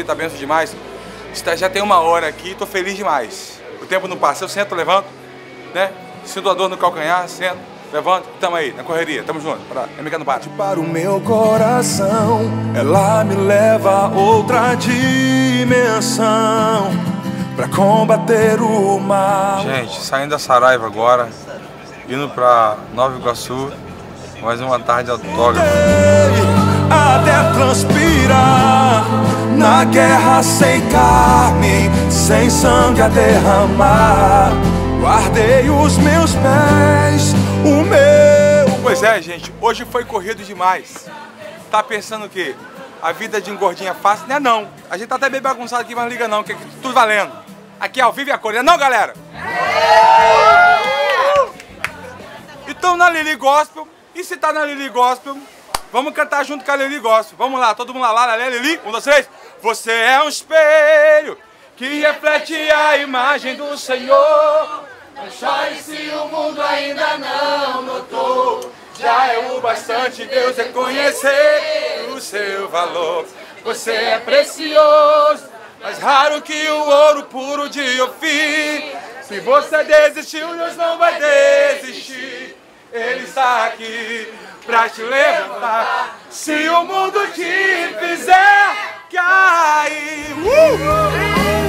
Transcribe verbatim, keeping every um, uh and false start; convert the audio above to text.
aqui, tá benção demais. Já tem uma hora aqui, tô feliz demais. O tempo não passa, eu sento, levanto, né? Sinto a dor no calcanhar, sento, levanto, tamo aí, na correria, tamo junto, pra M K não bate. Para o meu coração, ela me leva a outra dimensão, pra combater o mal. Gente, saindo da Saraiva agora, indo pra Nova Iguaçu, mais uma tarde autógrafa. Até transpirar, na guerra sem carne, sem sangue a derramar, guardei os meus pés, o meu... Pois é, gente, hoje foi corrido demais. Tá pensando o quê? A vida de engordinha fácil? Não é não. A gente tá até bem bagunçado aqui, mas não liga não, que aqui tudo valendo. Aqui é ao Vive a Cor, não é não, galera? Então na Lilly Gospel, e se tá na Lilly Gospel... Vamos cantar junto com a Lilly Gospel. Vamos lá, todo mundo lá, lá, lá, Lilly. Um, dois, três. Você é um espelho que reflete a imagem do Senhor. Não chore se o mundo ainda não notou. Já é o bastante Deus reconhecer o seu valor. Você é precioso, mais raro que o ouro puro de Ofir. Se você desistiu, Deus não vai desistir. Ele está aqui pra te levantar. Se o mundo te fizer cair. Uh!